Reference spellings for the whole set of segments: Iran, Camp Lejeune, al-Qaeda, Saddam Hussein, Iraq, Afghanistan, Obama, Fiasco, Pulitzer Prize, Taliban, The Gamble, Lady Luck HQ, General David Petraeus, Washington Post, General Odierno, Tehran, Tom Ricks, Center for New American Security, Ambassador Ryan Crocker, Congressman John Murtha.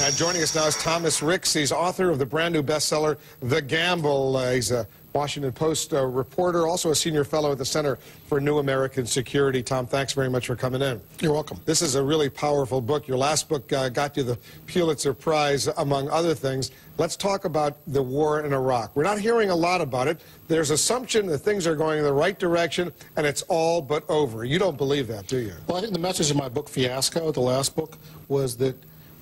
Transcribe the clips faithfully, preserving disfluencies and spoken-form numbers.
Uh, joining us now is Tom Ricks. He's author of the brand new bestseller, The Gamble. Uh, he's a Washington Post uh, reporter, also a senior fellow at the Center for New American Security. Tom, thanks very much for coming in. You're welcome. This is a really powerful book. Your last book uh, got you the Pulitzer Prize, among other things. Let's talk about the war in Iraq. We're not hearing a lot about it. There's assumption that things are going in the right direction, and it's all but over. You don't believe that, do you? Well, I think the message in my book, Fiasco, the last book, was that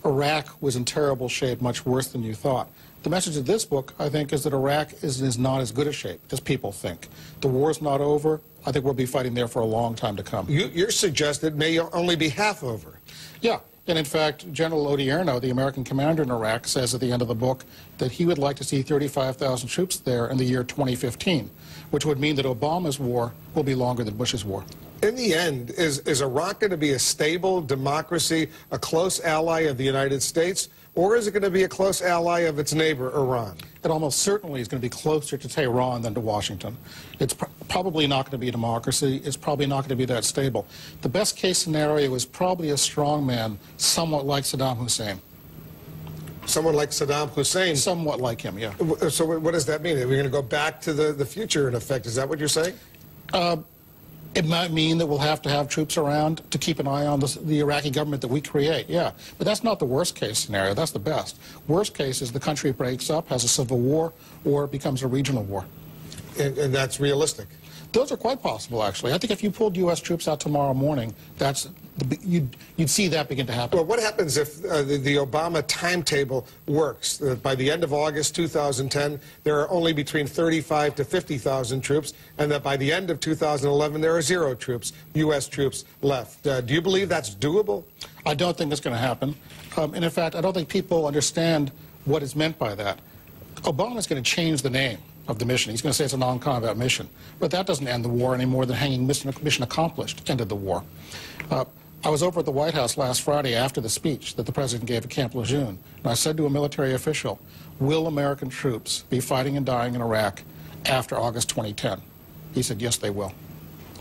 Iraq was in terrible shape, much worse than you thought. The message of this book, I think, is that Iraq is, is not as good a shape as people think. The war's not over. I think we'll be fighting there for a long time to come. You, you're suggesting it may only be half over. Yeah. And in fact, General Odierno, the American commander in Iraq, says at the end of the book that he would like to see thirty-five thousand troops there in the year twenty fifteen, which would mean that Obama's war will be longer than Bush's war. In the end, is, is Iraq going to be a stable democracy, a close ally of the United States, or is it going to be a close ally of its neighbor, Iran? It almost certainly is going to be closer to Tehran than to Washington. It's pr probably not going to be a democracy. It's probably not going to be that stable. The best case scenario is probably a strongman, somewhat like Saddam Hussein. Someone like Saddam Hussein? Somewhat like him, yeah. So what does that mean? Are we going to go back to the, the future, in effect? Is that what you're saying? Uh, It might mean that we'll have to have troops around to keep an eye on the, the Iraqi government that we create, yeah. But that's not the worst-case scenario. That's the best. Worst case is the country breaks up, has a civil war, or it becomes a regional war. And, and that's realistic? Those are quite possible, actually. I think if you pulled U S troops out tomorrow morning, that's the, you'd, you'd see that begin to happen. Well, what happens if uh, the, the Obama timetable works? Uh, by the end of August two thousand ten, there are only between thirty-five to fifty thousand troops, and that by the end of two thousand eleven, there are zero troops, U S troops left. Uh, do you believe that's doable? I don't think it's going to happen. Um, and in fact, I don't think people understand what is meant by that. Obama's going to change the name of the mission. He's going to say it's a non-combat mission. But that doesn't end the war any more than hanging mission, mission accomplished ended the war. Uh, I was over at the White House last Friday after the speech that the president gave at Camp Lejeune, and I said to a military official, will American troops be fighting and dying in Iraq after August twenty ten? He said, yes, they will.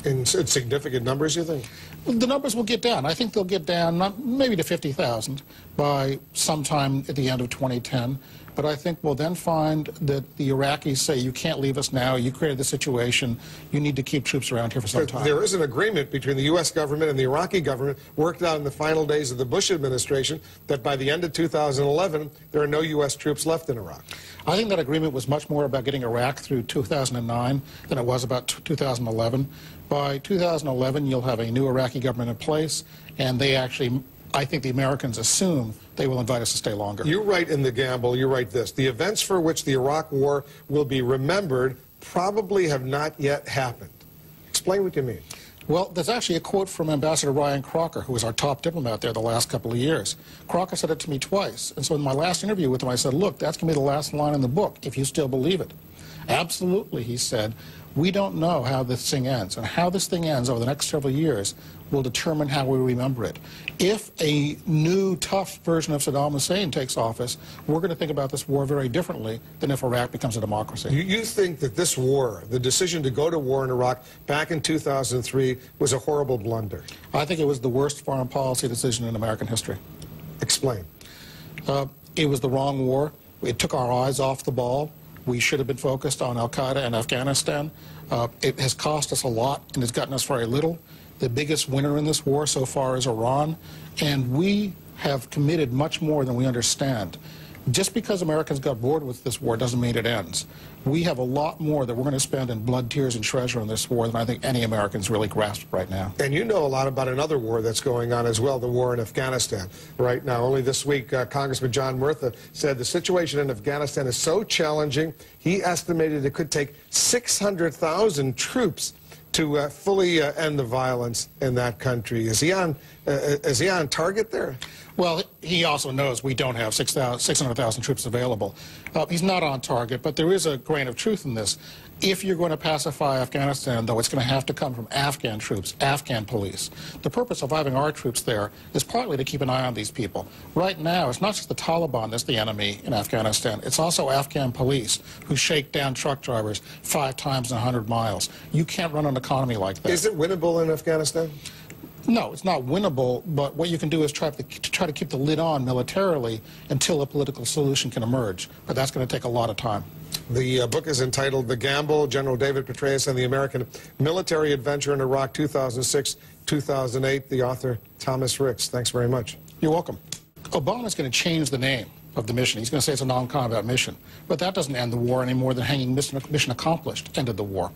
In significant numbers, you think? The numbers will get down. I think they'll get down not, maybe to fifty thousand by sometime at the end of twenty ten. But I think we'll then find that the Iraqis say, you can't leave us now. You created the situation. You need to keep troops around here for some time. There is an agreement between the U S government and the Iraqi government worked out in the final days of the Bush administration that by the end of two thousand eleven, there are no U S troops left in Iraq. I think that agreement was much more about getting Iraq through two thousand nine than it was about two thousand eleven. By two thousand eleven, you'll have a new Iraqi government in place, and they actually, I think the Americans assume, they will invite us to stay longer. You write in The Gamble, you write this, the events for which the Iraq War will be remembered probably have not yet happened. Explain what you mean. Well, there's actually a quote from Ambassador Ryan Crocker, who was our top diplomat there the last couple of years. Crocker said it to me twice, and so in my last interview with him, I said, look, that's going to be the last line in the book, if you still believe it. Absolutely, he said. We don't know how this thing ends, and how this thing ends over the next several years will determine how we remember it. If a new, tough version of Saddam Hussein takes office, we're going to think about this war very differently than if Iraq becomes a democracy. You, you think that this war, the decision to go to war in Iraq back in two thousand three, was a horrible blunder? I think it was the worst foreign policy decision in American history. Explain. Uh, it was the wrong war. It took our eyes off the ball. We should have been focused on al-Qaeda and Afghanistan. Uh, it has cost us a lot, and it's gotten us very little. The biggest winner in this war so far is Iran, and we have committed much more than we understand. Just because Americans got bored with this war doesn't mean it ends. We have a lot more that we're going to spend in blood, tears, and treasure in this war than I think any Americans really grasp right now. And you know a lot about another war that's going on as well, the war in Afghanistan right now. Only this week, uh, Congressman John Murtha said the situation in Afghanistan is so challenging, he estimated it could take six hundred thousand troops to uh, fully uh, end the violence in that country. Is he on, uh, is he on target there? Well, he also knows we don't have six hundred thousand troops available. Uh, he's not on target, but there is a grain of truth in this. If you're going to pacify Afghanistan, though, it's going to have to come from Afghan troops, Afghan police. The purpose of having our troops there is partly to keep an eye on these people. Right now, it's not just the Taliban that's the enemy in Afghanistan. It's also Afghan police who shake down truck drivers five times in a hundred miles. You can't run an economy like that. Is it winnable in Afghanistan? No, it's not winnable, but what you can do is try to, try to keep the lid on militarily until a political solution can emerge, but that's going to take a lot of time. The uh, book is entitled The Gamble, General David Petraeus and the American Military Adventure in Iraq two thousand six to two thousand eight. The author, Tom Ricks. Thanks very much. You're welcome. Obama's going to change the name of the mission. He's going to say it's a non-combat mission, but that doesn't end the war any more than hanging mission accomplished ended the war.